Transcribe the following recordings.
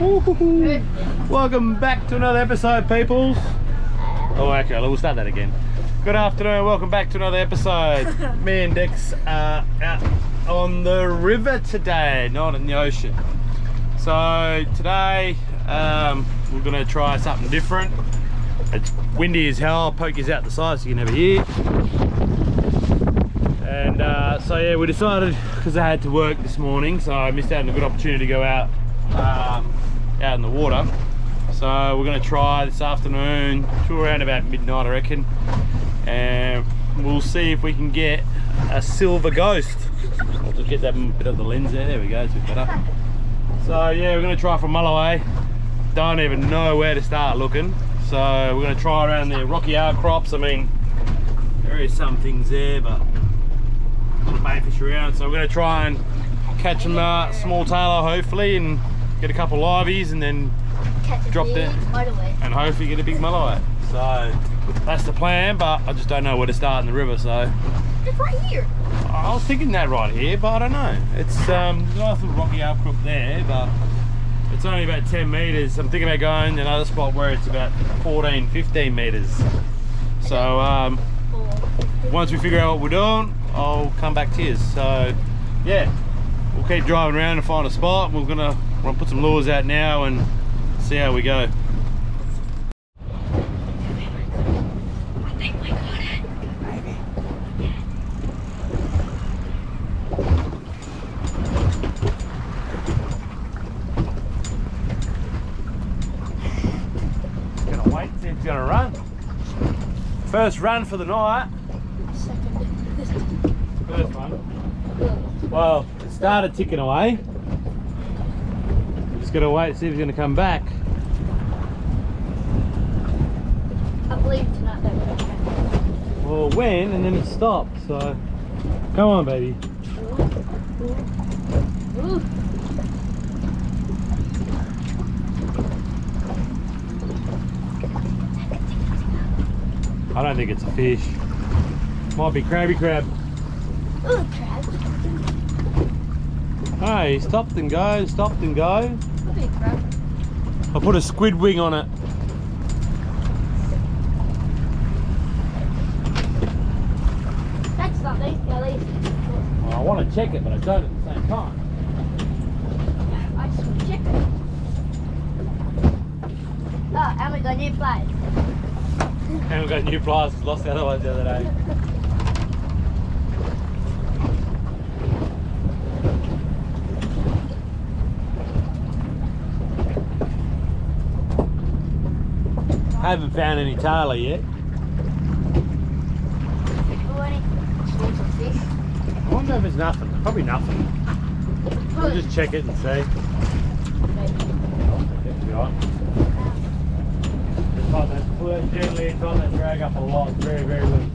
Welcome back to another episode, peoples. Oh, okay, we'll start that again. Good afternoon, welcome back to another episode. Me and Dex are out on the river today, not in the ocean. So today we're gonna try something different. It's windy as hell. I'll poke you out the side so you can never hear. And so yeah, we decided, because I had to work this morning, so I missed out on a good opportunity to go out out in the water. So we're going to try this afternoon to around about midnight, I reckon, and we'll see if we can get a silver ghost. I'll just get that bit of the lens there. There we go, it's a bit better. So yeah, we're going to try from Mulloway. Don't even know where to start looking, so we're going to try around the rocky outcrops. I mean, there is some things there, but a lot of bait fish around, so we're going to try and catch them small tailor, hopefully, and get a couple liveys, and then catch drop there and hopefully get a big mulloway. So that's the plan, but I just don't know where to start in the river. So it's right here. I was thinking that right here, but I don't know. It's nice little rocky outcrop there, but it's only about 10 meters. I'm thinking about going to another spot where it's about 14-15 meters. So once we figure out what we're doing, I'll come back to you. So yeah, we'll keep driving around and find a spot. We're gonna put some lures out now and see how we go. I think we got it. Maybe. Yeah. Gonna wait, see if it's gonna run. First run for the night. First one. Well, it started ticking away. Just gotta wait and see if he's gonna come back. I believe tonight that will happen. Well, it went and then it stopped, so come on, baby. Ooh. Ooh. Ooh. I don't think it's a fish. Might be crabby crab. Ooh, crab. Hey, he stopped and go, stopped and go. I put a squid wing on it. That's something, at least. Well, I want to check it, but I don't at the same time. I should check it. Oh, and we got new pliers. And we got new pliers, because we lost the other ones the other day. I haven't found any tailor yet. I wonder if it's nothing. Probably nothing. We'll just check it and see. Tighten that flirt gently, tighten that drag up a lot. Very, very loose.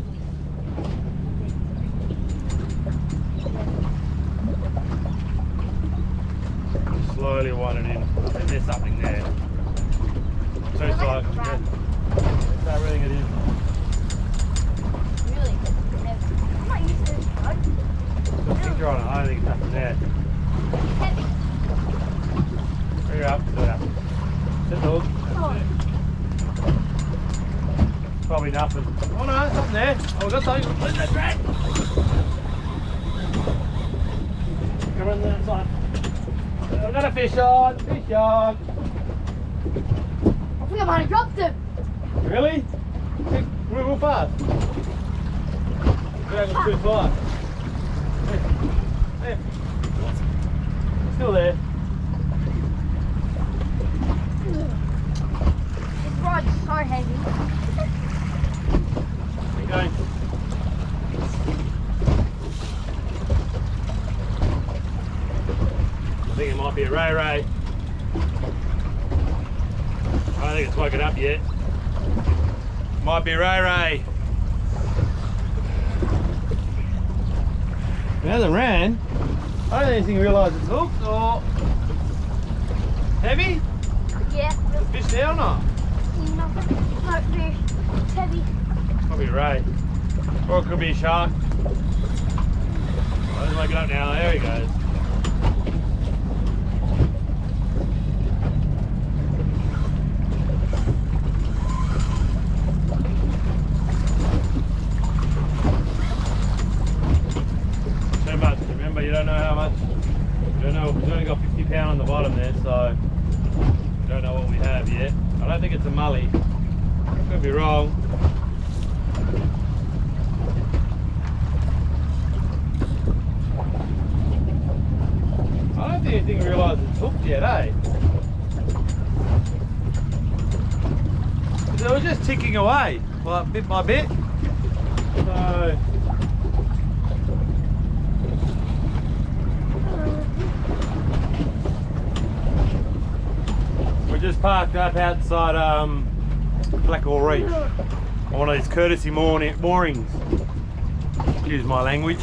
Slowly wind it in. I think there's something there. Too tight. Yeah. That's how reeling it is. Really? I'm not used to this rod. Put a picture on it, I don't think it's nothing there. It's heavy. Bring it up, do it up. Sit the hook. Oh. It. Probably nothing. Oh no, there's something there. Oh, we've got something. Where's that drag? Come on, that's on. We've got a fish on, fish on. I think I might have dropped him. Really? We're real fast. Dragon's too far. There. Still there. This rod's so heavy. Keep going. I think it might be a ray-ray. I don't think it's woken up yet. Might be ray-ray. Now that ran, I don't think anything realised it's hooked or heavy? Yeah. Is the fish there or not? No fish. It's heavy. Probably ray. Or it could be a shark. I'll just wake it up now. There he goes. out of here. I don't think it's a mallee. Could be wrong. I don't think anything realised it's hooked yet, eh? It was just ticking away, like bit by bit. So we're just parked up outside Blackall Reach on one of these courtesy moorings. Excuse my language.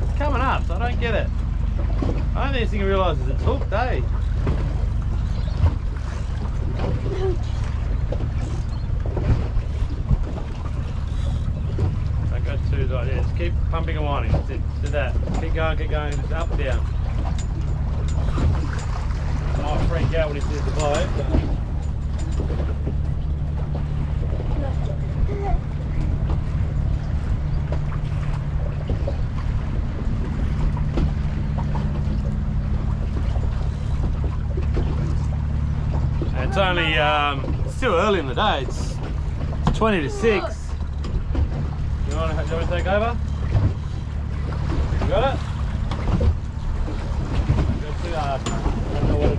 It's coming up, so I don't get it. I don't think this thing realises it's hooked, eh? Don't go too tight, yeah, just keep pumping and winding. That's it, do that. Keep going, just up, down. I might freak out when he sees the boat. And it's only, it's still early in the day, it's 20 to 6. Do you want to take over? You got it? Go too hard. I don't know what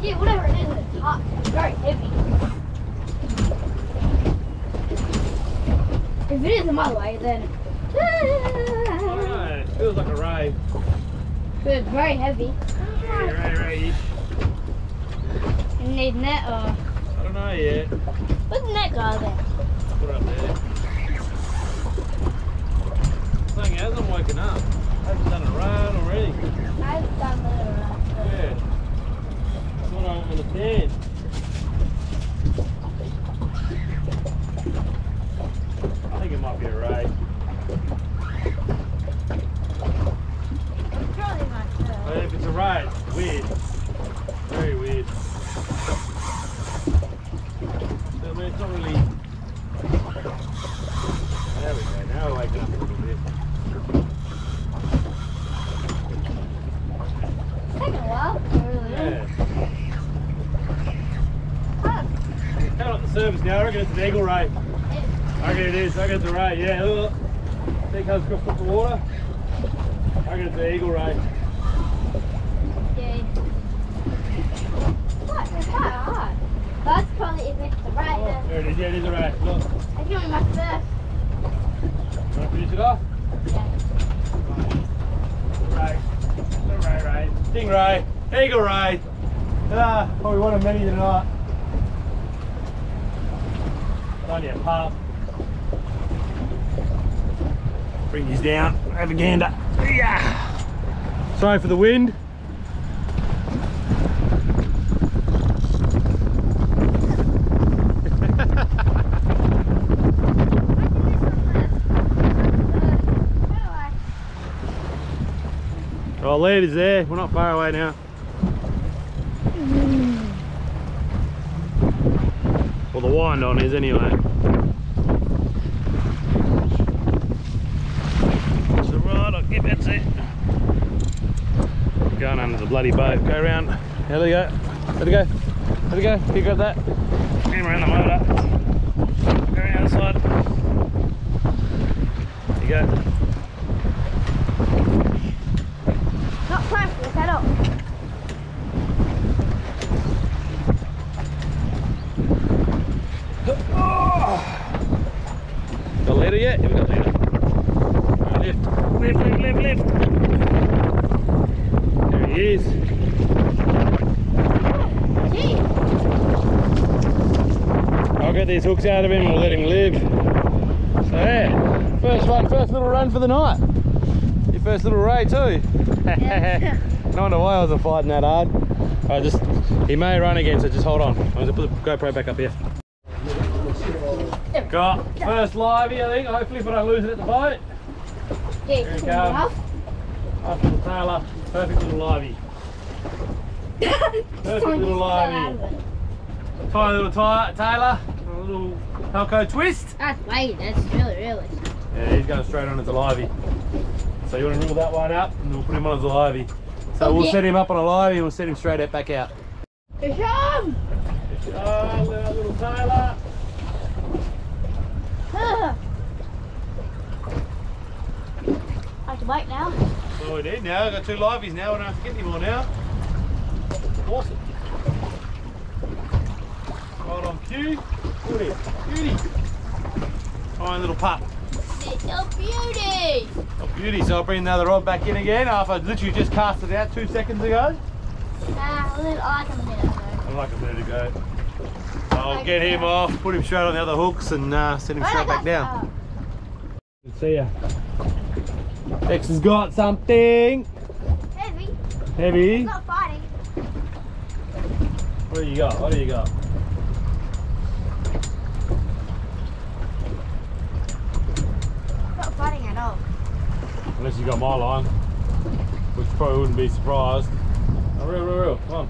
it is. Yeah, whatever it is, it's hot. It's very heavy. If it is in my way, then... Alright, it feels like a ray. It's very heavy. Yeah, ray-ish. You need net or...? I don't know yet. Where's the net go there? Put it up there. This thing hasn't woken up. I've done a run already. I've done a little run. Yeah. Over the pen. I think it might be a ray. It probably might be. But if it's a ray, it's weird. Very weird. So, I mean, it's not really... There we go, now we're waking up a little bit. It's taking a while. Yeah. Service now, I reckon it's an eagle ray. I reckon it is, I reckon it's a ray, yeah. Look, see how it's got foot to water? I reckon it's an eagle ray. Yeah. What? It's quite hard. That's probably if it's a ray. Oh, there it is, yeah, it is a ray. Look. I give it my first. You want to finish it off? Yeah. It's a ray. Stingray. Eagle ray. Ah, probably one of many tonight. Only a pub. Bring these down, have a gander. Yeah. Sorry for the wind. Our lead is there, we're not far away now. Well, the wind on is anyway. It's a rod, I think that's it. We're going under the bloody boat. Go round. There we go. Let it go. Let it go. You got that? And around the motor. Go around the side. There you go. Not close to this at all. Yet? Here we go, later. Right, lift. There he is. Jeez. I'll get these hooks out of him and we'll let him live. So yeah, first little run for the night. Your first little ray too. Yeah. No wonder why I wasn't fighting that hard. I just, he may run again, so just hold on. I'm going to put the GoPro back up here. Got first livey, I think, hopefully, but I lose it at the boat. Yeah, here we go. After the tail up, perfect little livey. Perfect little livey. Tiny little tailor, a little Palco twist. That's weighty, that's really. Yeah, he's going straight on his livey. So you want to rule that one up and we'll put him on his livey. So we'll set him up on a livey and we'll set him straight out back out. Fish on! Fish on, little Taylor. I have to wait now. Well, we did now. I've got two liveys now. I don't have to get any more now. Awesome. Hold on, cue. Good here. Beauty. Fine little pup. Little beauty. Little beauty. So I'll bring the other rod back in again after I literally just cast it out 2 seconds ago. Like a minute ago. I'll get him off, put him straight on the other hooks and send him straight back down. Good to see ya. Dex has got something. Heavy. Heavy. It's not fighting. What do you got? What do you got? It's not fighting at all. Unless you got my line, which probably wouldn't be surprised. Oh, real, come on.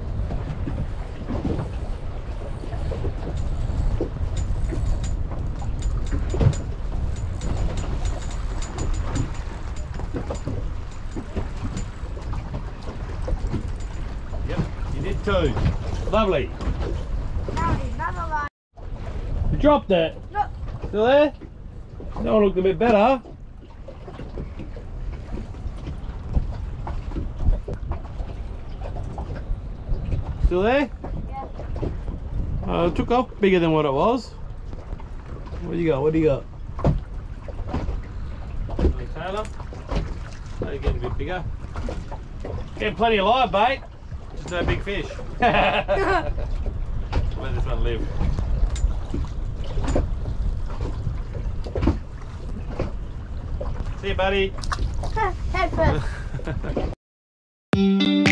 Yep, you did too. Lovely. Now another line. You dropped it. Look. Still there? That one looked a bit better. Still there? Yeah. It took off bigger than what it was. What do you got? What do you got? Taylor. They're getting a bit bigger. Getting plenty of live bait. Just no big fish. Let this one live. See you, buddy. Head first.